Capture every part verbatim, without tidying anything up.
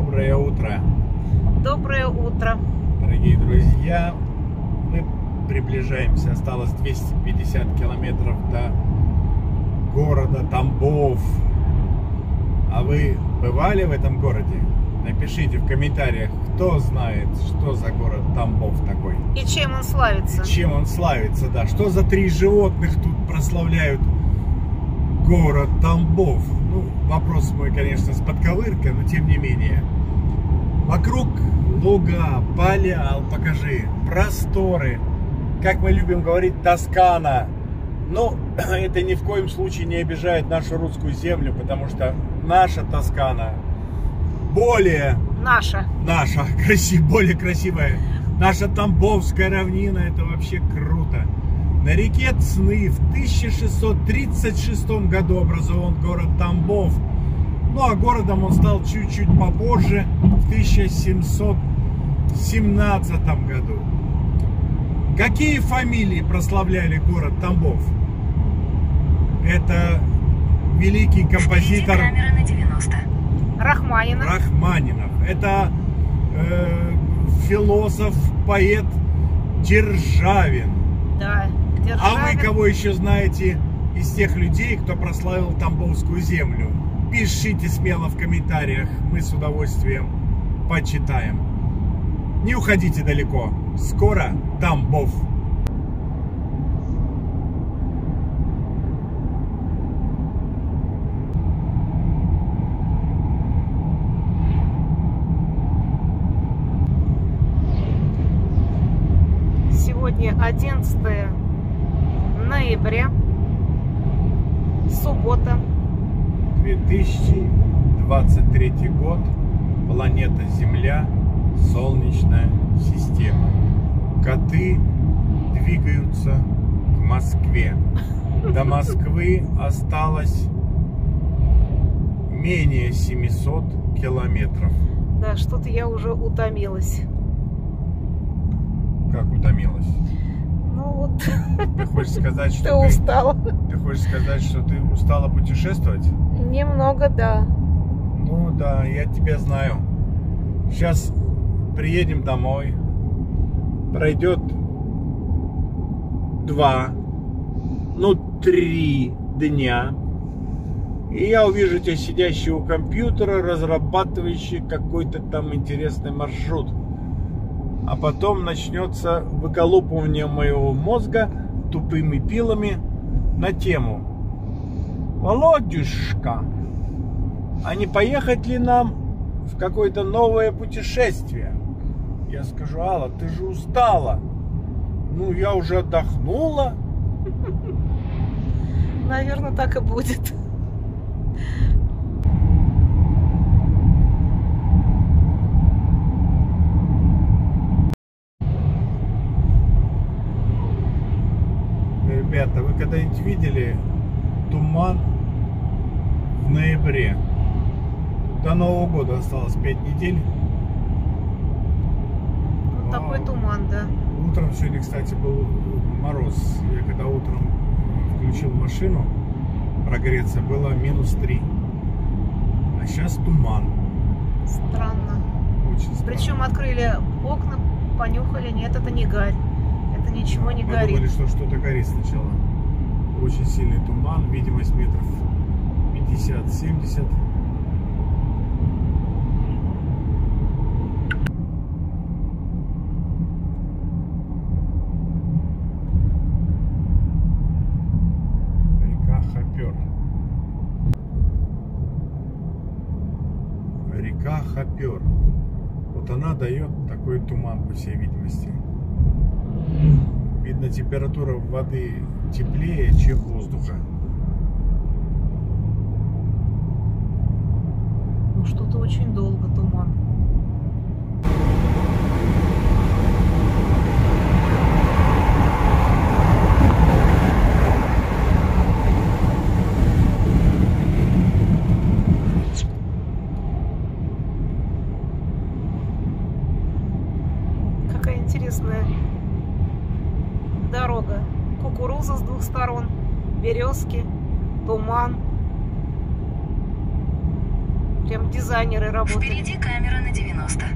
Доброе утро! Доброе утро! Дорогие друзья, мы приближаемся, осталось двести пятьдесят километров до города Тамбов. А вы бывали в этом городе? Напишите в комментариях, кто знает, что за город Тамбов такой. И чем он славится. И чем он славится, да. Что за три животных тут прославляют город Тамбов? Ну, вопрос мой, конечно, с подковыркой, но тем не менее. Вокруг луга, поля, покажи, просторы. Как мы любим говорить, Тоскана. Но это ни в коем случае не обижает нашу русскую землю, потому что наша Тоскана... Более наша. Наша, красив, более красивая. Наша Тамбовская равнина, это вообще круто. На реке Цны в тысяча шестьсот тридцать шестом году образован город Тамбов. Ну а городом он стал чуть-чуть попозже, в тысяча семьсот семнадцатом году. Какие фамилии прославляли город Тамбов? Это великий композитор... Рахманинов. Рахманинов. Это э, философ, поэт Державин. Да, Державин. А вы кого еще знаете из тех людей, кто прославил Тамбовскую землю? Пишите смело в комментариях, мы с удовольствием почитаем. Не уходите далеко, скоро Тамбов. одиннадцатое ноября, суббота, две тысячи двадцать третий год, планета Земля, Солнечная система. Коты двигаются к Москве. До Москвы осталось менее семисот километров. Да, что-то я уже утомилась. Как утомилась? Ну вот. Ты хочешь сказать, что ты устала? Ты хочешь сказать, что ты устала путешествовать? Немного, да. Ну да, я тебя знаю. Сейчас приедем домой. Пройдет два, ну три дня. И я увижу тебя сидящего у компьютера, разрабатывающий какой-то там интересный маршрут. А потом начнется выколупывание моего мозга тупыми пилами на тему: Володюшка, а не поехать ли нам в какое-то новое путешествие? Я скажу: Алла, ты же устала. Ну, я уже отдохнула. Наверное, так и будет. Ребята, вы когда-нибудь видели туман в ноябре? До Нового года осталось пять недель. Вот такой туман, да. Утром сегодня, кстати, был мороз. Я когда утром включил машину прогреться, было минус три. А сейчас туман. Странно. Очень странно. Причем открыли окна, понюхали. Нет, это не гарь. Это ничего не горит. Подумали, что что-то горит сначала. Очень сильный туман, видимость метров пятьдесят-семьдесят. Река Хопер. Река Хопер. Вот она дает такой туман, по всей видимости. Видно, температура воды теплее, чем воздуха. Ну, что-то очень долго туман. Какая интересная дорога. Кукуруза с двух сторон, березки, туман. Прям дизайнеры работают. Впереди камера на девяносто.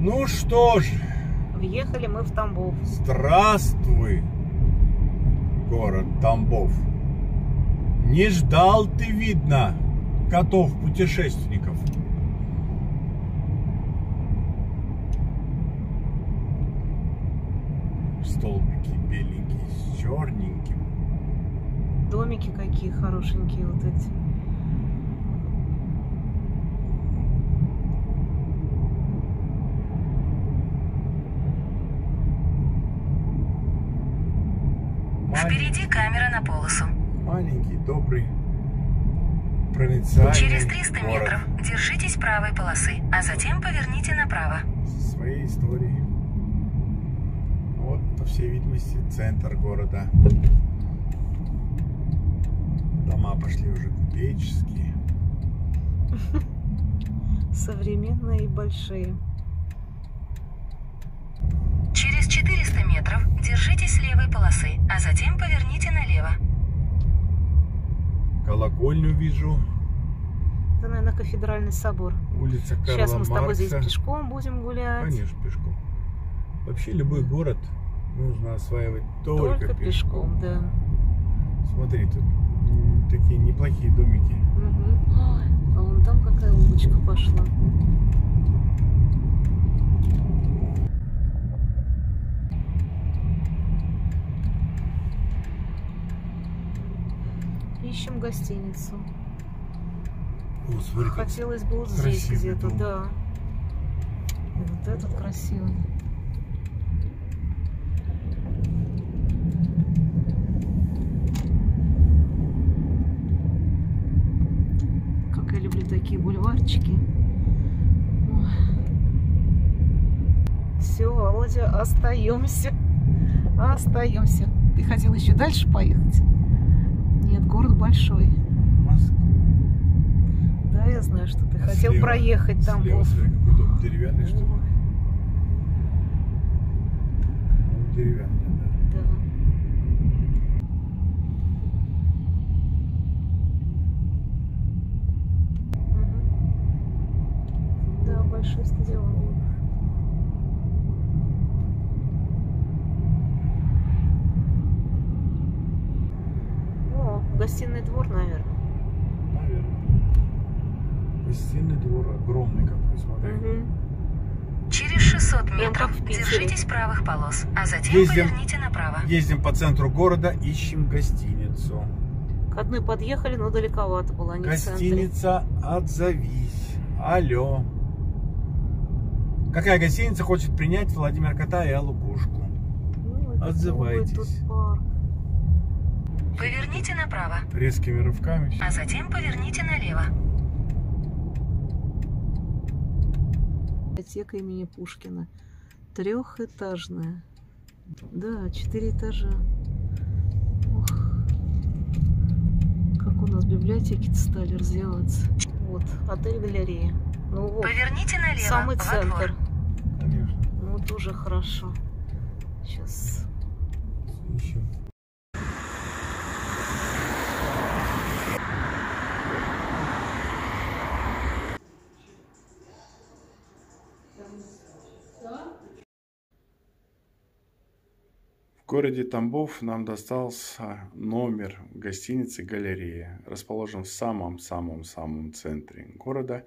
Ну что ж, въехали мы в Тамбов. Здравствуй, город Тамбов. Не ждал ты, видно, котов-путешественников. Столбики беленькие с черненьким. Домики какие хорошенькие вот эти. Впереди камера на полосу. Маленький, добрый, провинциальный. Через триста город. Метров держитесь правой полосы, а затем поверните направо. Со своей историей. Вот, по всей видимости, центр города. Дома пошли уже купеческие. Современные и большие. Через четыреста метров держитесь левой полосы, а затем поверните налево. Колокольню вижу. Это, наверное, кафедральный собор. Улица Карла Маркса. Сейчас мы с тобой здесь пешком будем гулять. Конечно, пешком. Вообще любой город нужно осваивать только, только пешком. пешком. Да. Смотри, тут такие неплохие домики. Угу. Ой, а вон там какая улочка пошла. Ищем гостиницу. О, смотри, хотелось бы вот здесь где-то, да. И вот этот красивый. Как я люблю такие бульварчики. Все, Володя, остаемся. Остаемся. Ты хотел еще дальше поехать? Нет, город большой. Москва. Да, я знаю, что ты а хотел слева, проехать там. Слева, слева какой-то деревянный, что ли? Деревянный, да. Да. Да, большой стадион. Гостиный двор, наверное. Наверное. Гостиный двор огромный, как вы смотрите. Угу. Через шестьсот метров держитесь правых полос, а затем ездим, поверните направо. Ездим по центру города, ищем гостиницу. К одной подъехали, но далековато было. Гостиница, отзовись. Алло. Какая гостиница хочет принять Владимира Кота и Аллу Пушку? Ну, отзывайтесь. Поверните направо. Резкими рывками. А затем поверните налево. Библиотека имени Пушкина. Трехэтажная. Да, четыре этажа. Ох. Как у нас библиотеки-то стали развиваться. Вот, отель-галерея. Ну, вот. Поверните налево. Самый центр. Конечно. Вот уже хорошо. Сейчас. Еще. В городе Тамбов нам достался номер гостиницы «Галерея», расположен в самом-самом-самом центре города.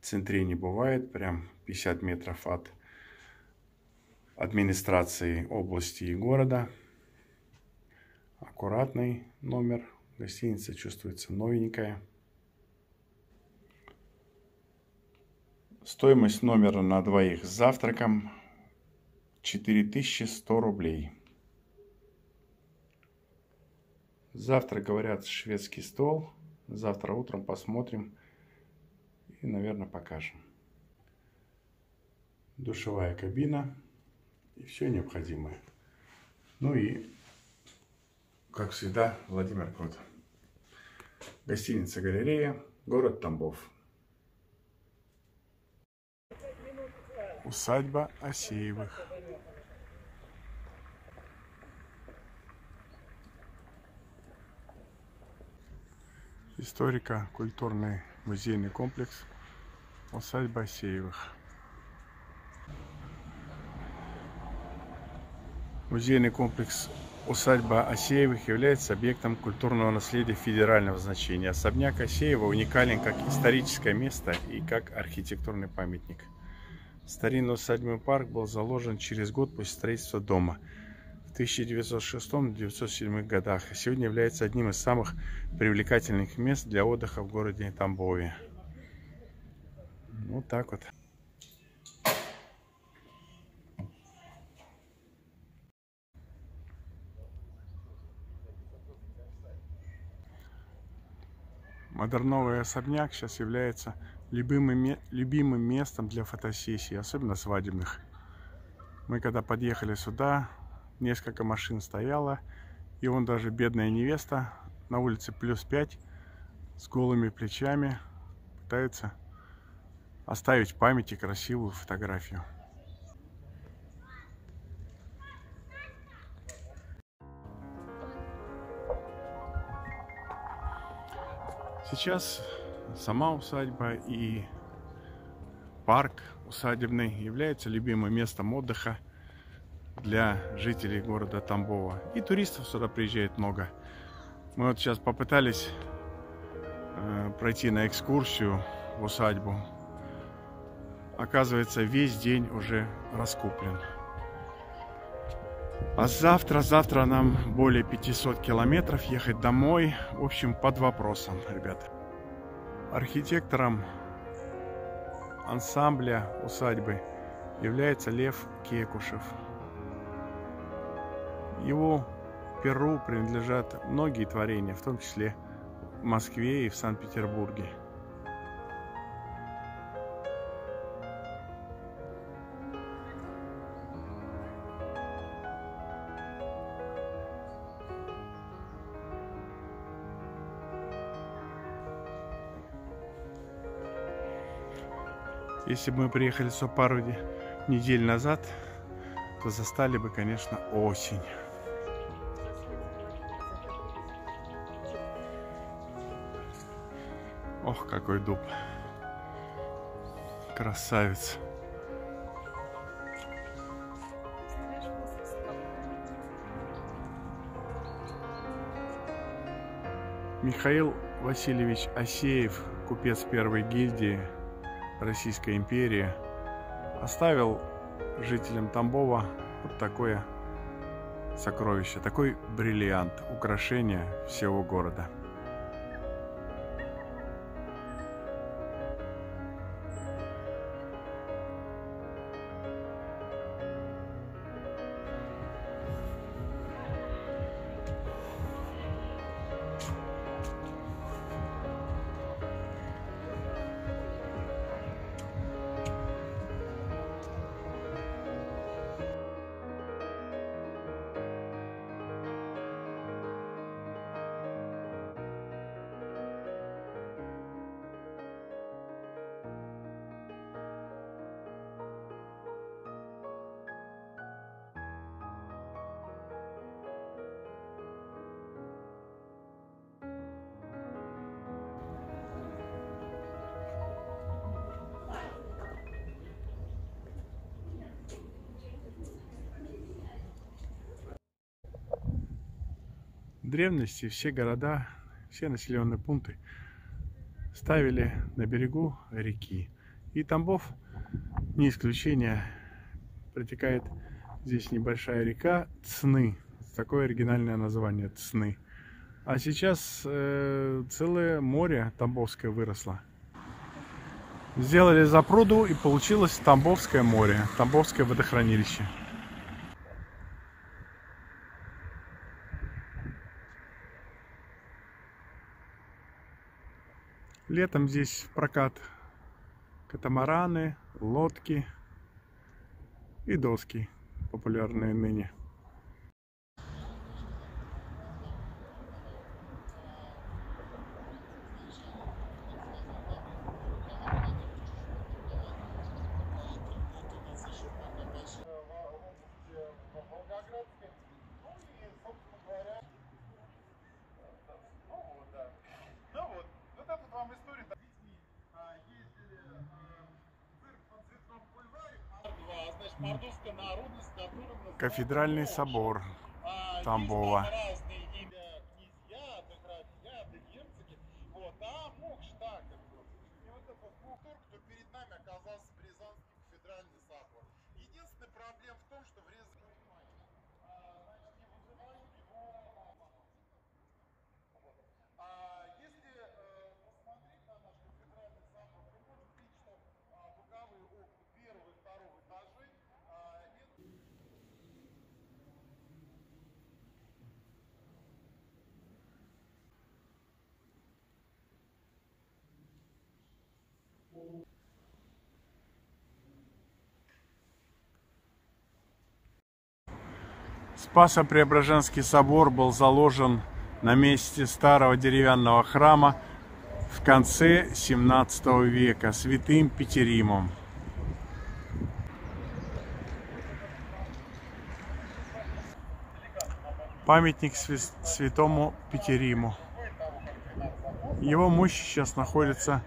В центре не бывает, прям пятьдесят метров от администрации области и города. Аккуратный номер, гостиница чувствуется новенькая. Стоимость номера на двоих с завтраком четыре тысячи сто рублей. Завтра, говорят, шведский стол. Завтра утром посмотрим и, наверное, покажем. Душевая кабина и все необходимое. Ну и, как всегда, Владимир Кот. гостиница «Галерея», город Тамбов. Усадьба Асеевых. Историко-культурный музейный комплекс «Усадьба Асеевых». Музейный комплекс «Усадьба Асеевых» является объектом культурного наследия федерального значения. Особняк Асеева уникален как историческое место и как архитектурный памятник. Старинный усадебный парк был заложен через год после строительства дома в тысяча девятьсот шестом — тысяча девятьсот седьмом годах, и сегодня является одним из самых привлекательных мест для отдыха в городе Тамбове. Вот так вот. Модерновый особняк сейчас является любимым, любимым местом для фотосессий, особенно свадебных. Мы когда подъехали сюда, несколько машин стояло, и вон даже бедная невеста на улице плюс пять с голыми плечами пытается оставить в памяти красивую фотографию. Сейчас сама усадьба и парк усадебный является любимым местом отдыха для жителей города Тамбова. И туристов сюда приезжает много. Мы вот сейчас попытались э, пройти на экскурсию в усадьбу. Оказывается, весь день уже раскуплен. А завтра-завтра нам более пятисот километров ехать домой. В общем, под вопросом, ребята. Архитектором ансамбля усадьбы является Лев Кекушев. Его перу принадлежат многие творения, в том числе в Москве и в Санкт-Петербурге. Если бы мы приехали сюда пару недель назад, то застали бы, конечно, осень. Ох, какой дуб. Красавец. Михаил Васильевич Асеев, купец первой гильдии Российской империи, оставил жителям Тамбова вот такое сокровище, такой бриллиант, украшение всего города. В древности все города, все населенные пункты ставили на берегу реки. И Тамбов не исключение. Протекает здесь небольшая река Цны. Такое оригинальное название — Цны. А сейчас э, целое море тамбовское выросло. Сделали запруду, и получилось Тамбовское море, Тамбовское водохранилище. Летом здесь в прокат катамараны, лодки и доски, популярные ныне. Кафедральный собор Тамбова. Спасо-Преображенский собор был заложен на месте старого деревянного храма в конце семнадцатого века святым Питиримом. Памятник святому Питириму. Его мощи сейчас находятся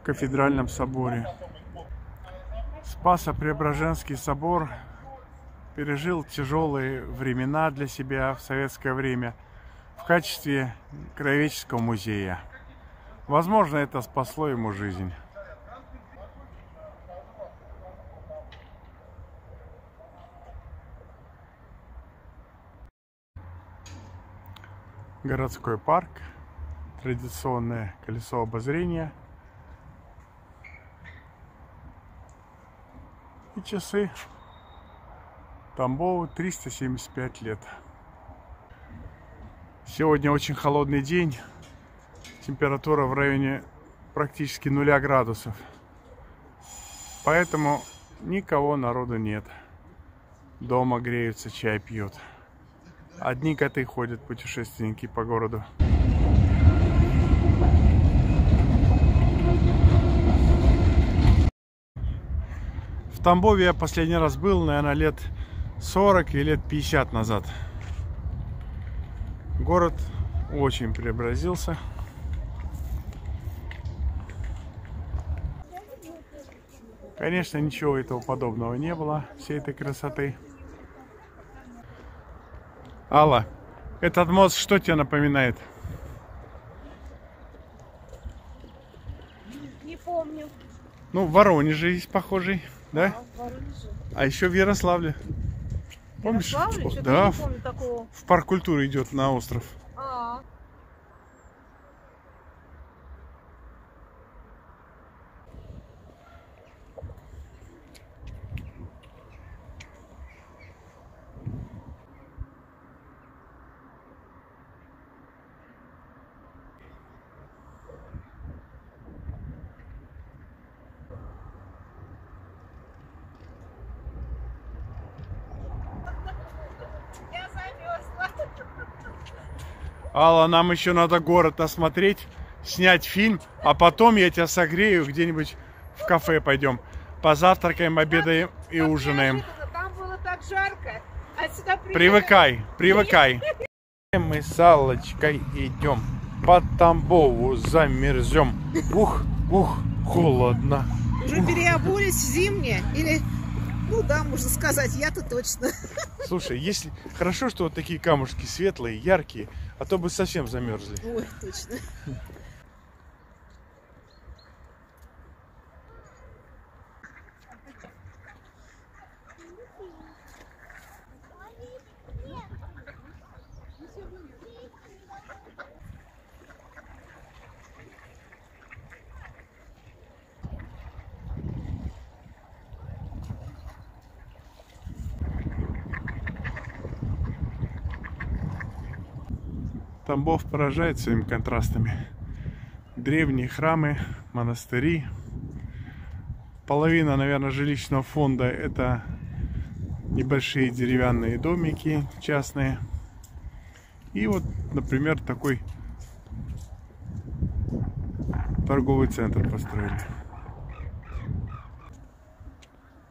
в кафедральном соборе. Спасо-Преображенский собор пережил тяжелые времена для себя в советское время в качестве краеведческого музея. Возможно, это спасло ему жизнь. Городской парк, традиционное колесо обозрения и часы Тамбову триста семьдесят пять лет. Сегодня очень холодный день. Температура в районе практически нуля градусов. Поэтому никого народу нет. Дома греются, чай пьют. Одни коты ходят, путешественники по городу. В Тамбове я последний раз был, наверное, лет сорок и лет пятьдесят назад. Город очень преобразился. Конечно, ничего этого подобного не было, всей этой красоты. Алла, этот мост что тебе напоминает? Не помню. Ну, в Воронеже есть похожий, да? А, в Воронеже. А еще в Ярославле. Помнишь? Ярославле? Да, не помню такого. В парк культуры идет на остров. А -а -а. Алла, нам еще надо город осмотреть, снять фильм, а потом я тебя согрею, где-нибудь в кафе пойдем. Позавтракаем, обедаем и ужинаем. Там было так жарко, а сюда привыкай, привыкай. Мы с Аллочкой идем по Тамбову, замерзем. Ух, ух, холодно. Уже переобулись зимние или... Ну да, можно сказать, я-то точно. Слушай, если хорошо, что вот такие камушки светлые, яркие, а то бы совсем замерзли. Ой, точно. Тамбов поражает своими контрастами. Древние храмы, монастыри. Половина, наверное, жилищного фонда — это небольшие деревянные домики частные. И вот, например, такой торговый центр построили.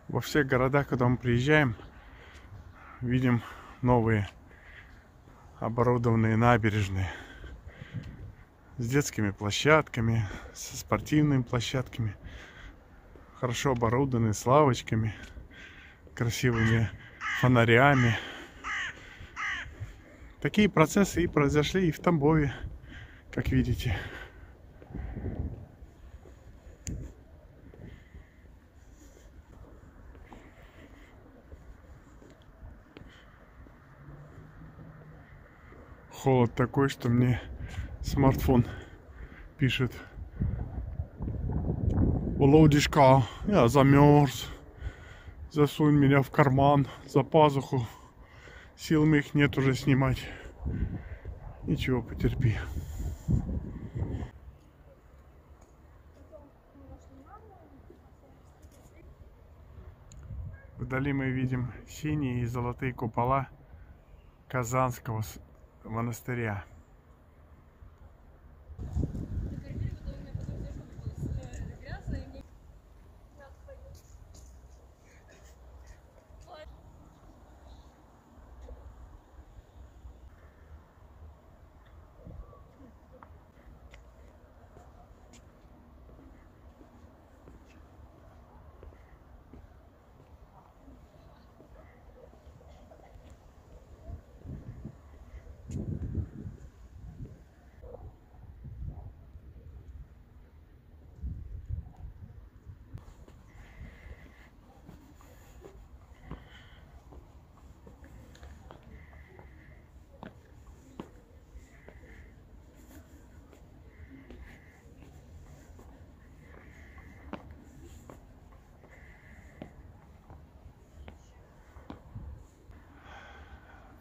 Во всех городах, куда мы приезжаем, видим новые оборудованные набережные с детскими площадками, со спортивными площадками, хорошо оборудованные, с лавочками, красивыми фонарями. Такие процессы и произошли и в Тамбове, как видите. Холод такой, что мне смартфон пишет: Володишка, я замерз, засунь меня в карман, за пазуху, сил моих нет уже снимать. Ничего, потерпи. Вдали мы видим синие и золотые купола Казанского монастыря.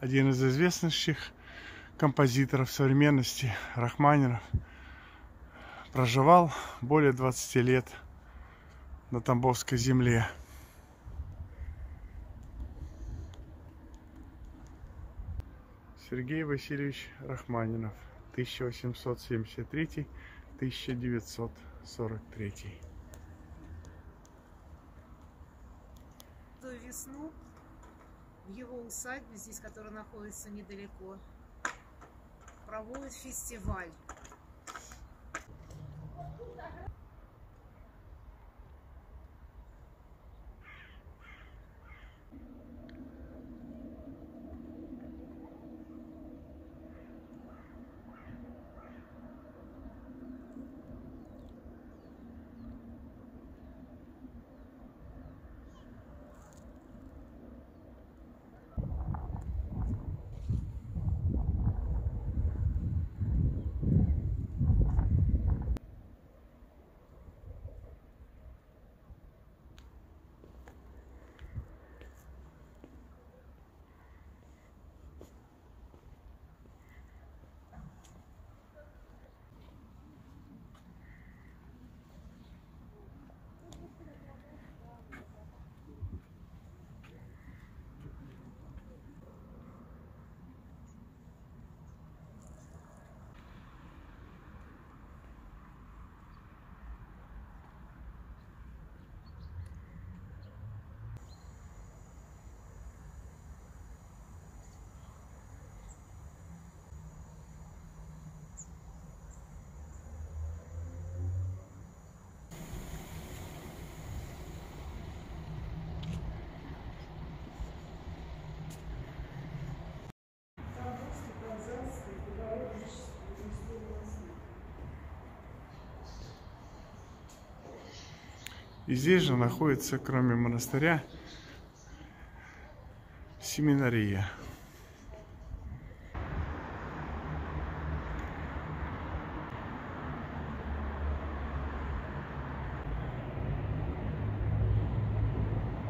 Один из известнейших композиторов современности, Рахманинов, проживал более двадцати лет на Тамбовской земле. Сергей Васильевич Рахманинов, тысяча восемьсот семьдесят третий — тысяча девятьсот сорок третий. Весну. Его усадьбе здесь, которая находится недалеко, проводит фестиваль. И здесь же находится, кроме монастыря, семинария.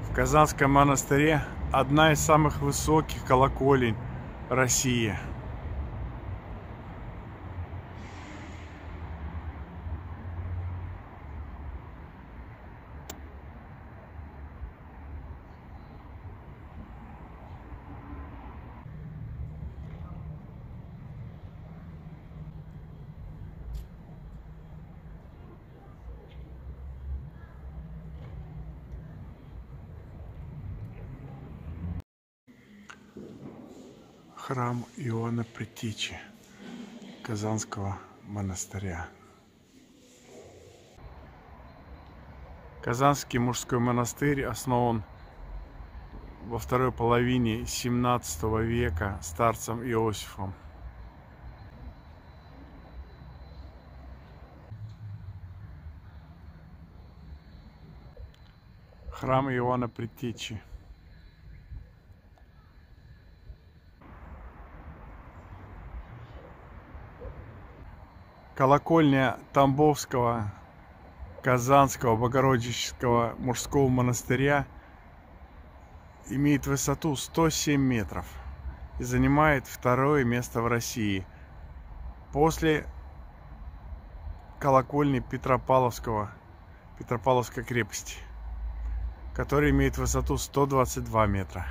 В Казанском монастыре одна из самых высоких колоколен России. Храм Иоанна Предтечи Казанского монастыря. Казанский мужской монастырь основан в во второй половине семнадцатого века старцем Иосифом. Храм Иоанна Предтечи. Колокольня Тамбовского Казанского Богородического мужского монастыря имеет высоту сто семь метров и занимает второе место в России после колокольни Петропавловского, Петропавловской крепости, которая имеет высоту сто двадцать два метра.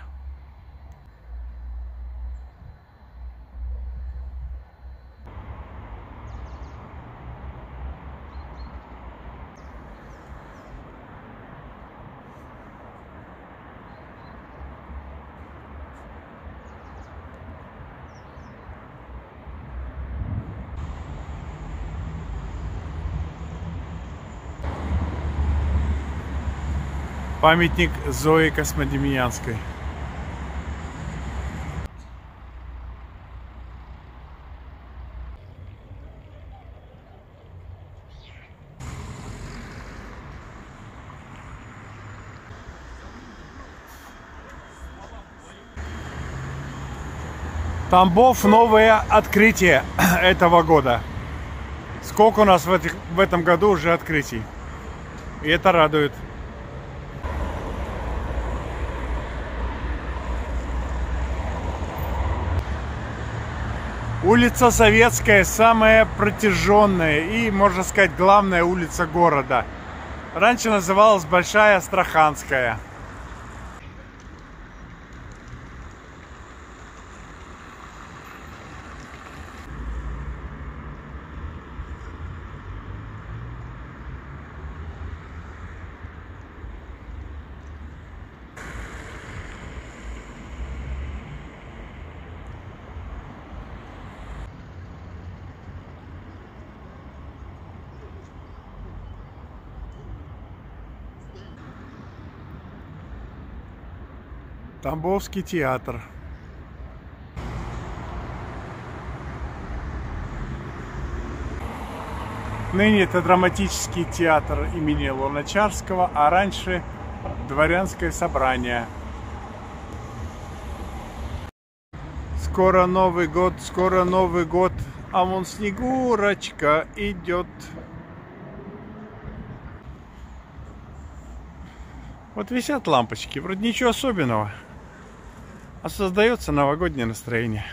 Памятник Зои Космодемьянской. Тамбов — новое открытие этого года. Сколько у нас в, этих, в этом году уже открытий. И это радует. Улица Советская, самая протяженная и, можно сказать, главная улица города. Раньше называлась Большая Астраханская. Тамбовский театр. Ныне это драматический театр имени Луначарского, а раньше дворянское собрание. Скоро Новый год, скоро Новый год, а вон Снегурочка идет. Вот висят лампочки, вроде ничего особенного. А создается новогоднее настроение.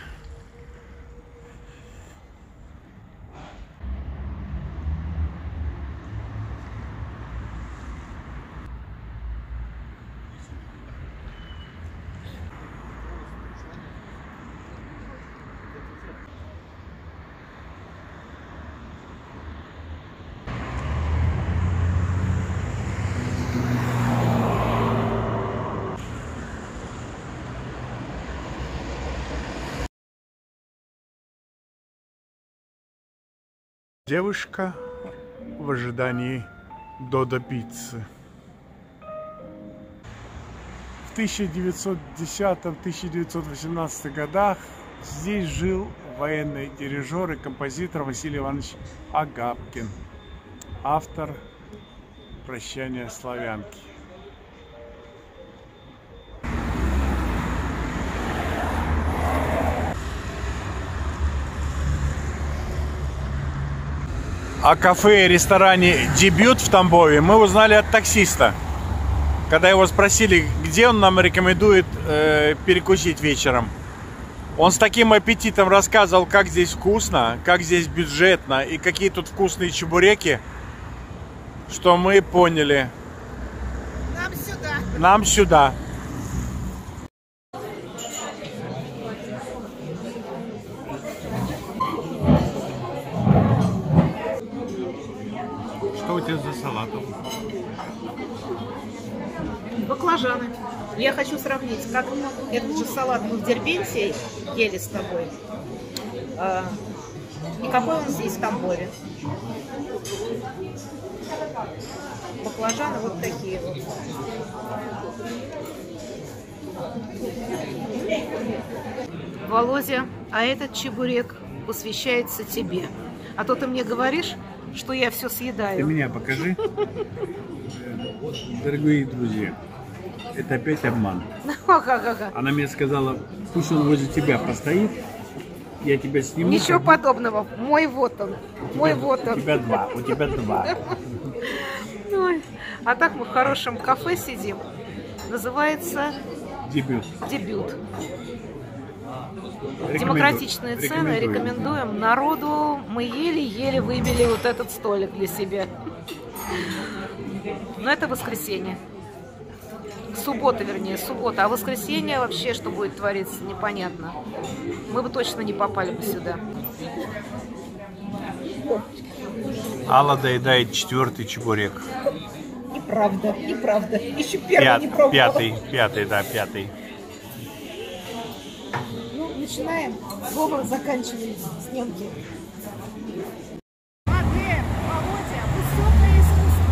Девушка в ожидании додо-пиццы. В тысяча девятьсот десятом — тысяча девятьсот восемнадцатом годах здесь жил военный дирижер и композитор Василий Иванович Агапкин, автор «Прощание славянки». О кафе и ресторане «Дебют» в Тамбове мы узнали от таксиста, когда его спросили, где он нам рекомендует э, перекусить вечером. Он с таким аппетитом рассказывал, как здесь вкусно, как здесь бюджетно и какие тут вкусные чебуреки, что мы поняли. Нам сюда. Нам сюда. За салатом. Баклажаны. Я хочу сравнить, как этот же салат мы в Дербенте ели с тобой. И какой он здесь в Тамбове. Баклажаны вот такие вот. Володя, а этот чебурек посвящается тебе. А то ты мне говоришь, что я все съедаю. Ты меня покажи. Дорогие друзья, это опять обман. Она мне сказала, пусть он возле тебя постоит, я тебя сниму. Ничего подобного. Мой вот он. Мой вот он. У тебя два. У тебя два. А так мы в хорошем кафе сидим. Называется... Дебют. Дебют. Демократичные цены. Рекомендуем народу. Мы еле-еле выбили вот этот столик для себя. Но это воскресенье. Суббота, вернее, суббота. А воскресенье вообще, что будет твориться, непонятно. Мы бы точно не попали бы сюда. Алла доедает четвертый чебурек. Неправда, неправда. Еще первый Пят, не пробовала. Пятый, пятый, да, пятый. Ну, начинаем. Слово заканчиваем снимки.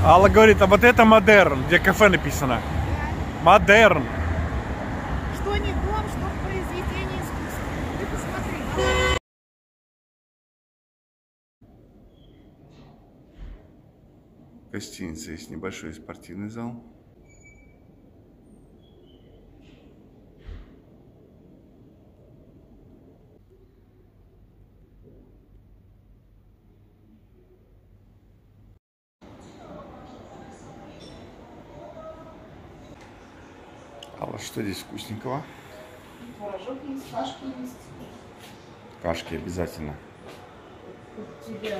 Алла говорит, а вот это модерн, где кафе написано. Да. Модерн. Что не дом, что произведение искусства. Ты посмотри. Гостиница, есть небольшой спортивный зал. Что здесь вкусненького? Творожок есть, кашки есть. Кашки обязательно. У тебя.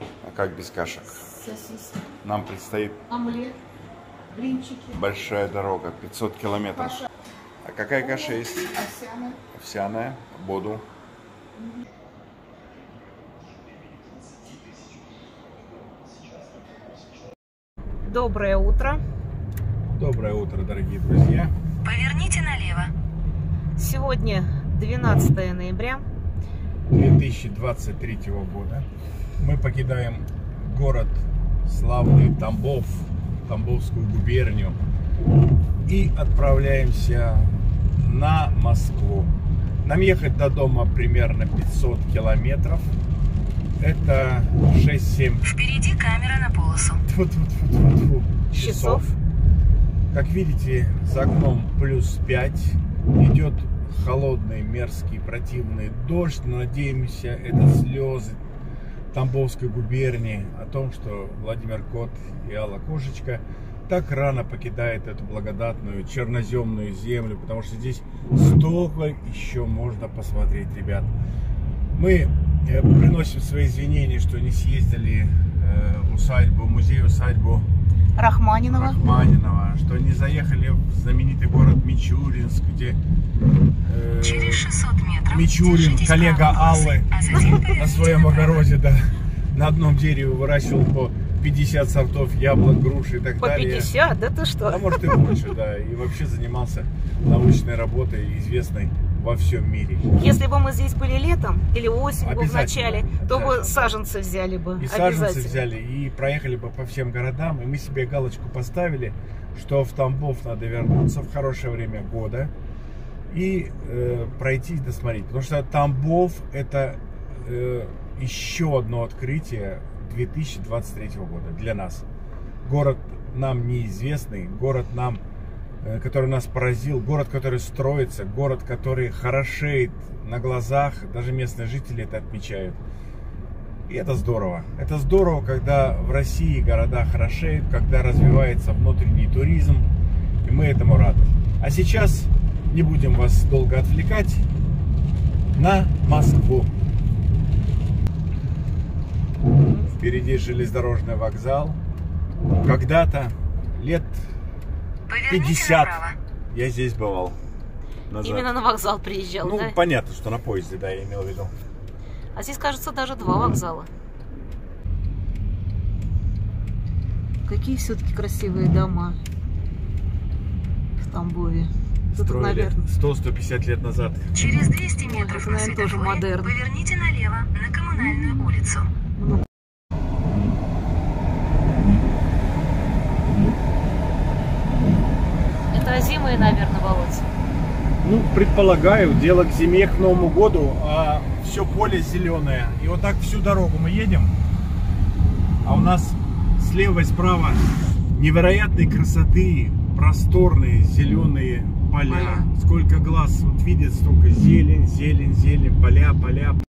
А как без кашек? Сосиски. Нам предстоит омлет, блинчики. Большая дорога, пятьсот километров. Каша. А какая каша есть? Овсяная. Овсяная, боду. Угу. Доброе утро. Доброе утро, дорогие друзья. Поверните налево. Сегодня двенадцатое ноября две тысячи двадцать третьего года. Мы покидаем город славный Тамбов, Тамбовскую губернию, и отправляемся на Москву. Нам ехать до дома примерно пятьсот километров. Это шесть-семь. Впереди камера на полосу. Тьфу-тьфу-тьфу-тьфу. Часов. Как видите, за окном плюс пять, идет холодный, мерзкий, противный дождь. Но, надеемся, это слезы Тамбовской губернии о том, что Владимир Кот и Алла Кошечка так рано покидают эту благодатную черноземную землю, потому что здесь столько еще можно посмотреть, ребят. Мы приносим свои извинения, что не съездили в усадьбу, музей-усадьбу Рахманинова. Рахманинова, что не заехали в знаменитый город Мичуринск, где э, через шестьсот метров Мичурин, коллега Аллы, а на своем огороде, да, на одном дереве выращивал по пятьдесят сортов яблок, груши и так по далее. По пятьдесят? Да ты что? А может и больше, да. И вообще занимался научной работой, известной во всем мире. Если бы мы здесь были летом или осенью в начале, то бы саженцы взяли бы. И саженцы взяли, и проехали бы по всем городам. И мы себе галочку поставили, что в Тамбов надо вернуться в хорошее время года и э, пройти и досмотреть. Потому что Тамбов — это э, еще одно открытие две тысячи двадцать третьего года для нас. Город нам неизвестный, город нам... который нас поразил, город, который строится, город, который хорошеет на глазах, даже местные жители это отмечают. И это здорово. Это здорово, когда в России города хорошеют, когда развивается внутренний туризм, и мы этому рады. А сейчас не будем вас долго отвлекать, на Москву. Впереди железнодорожный вокзал. Когда-то лет... пятьдесят. Я здесь бывал. Назад. Именно на вокзал приезжал, ну, да? Ну, понятно, что на поезде, да, я имел в виду. А здесь, кажется, даже два вокзала. Какие все-таки красивые дома в Тамбове. Строили сто-сто пятьдесят лет назад. Через двести метров на светофоре поверните налево на Коммунальную улицу. наверное, Володь? Ну, предполагаю, дело к зиме, к Новому году, а все поле зеленое. И вот так всю дорогу мы едем, а у нас слева и справа невероятной красоты просторные зеленые поля. Поля. Сколько глаз вот видит, столько зелень, зелень, зелень, поля, поля.